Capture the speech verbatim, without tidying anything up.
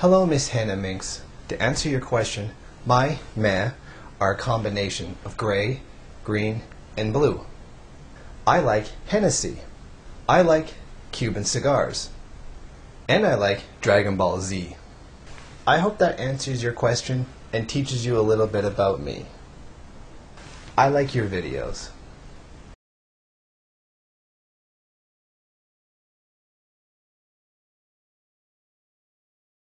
Hello, Miss Hannah Minx. To answer your question, my meh are a combination of gray, green, and blue. I like Hennessy. I like Cuban cigars. And I like Dragon Ball Z. I hope that answers your question and teaches you a little bit about me. I like your videos.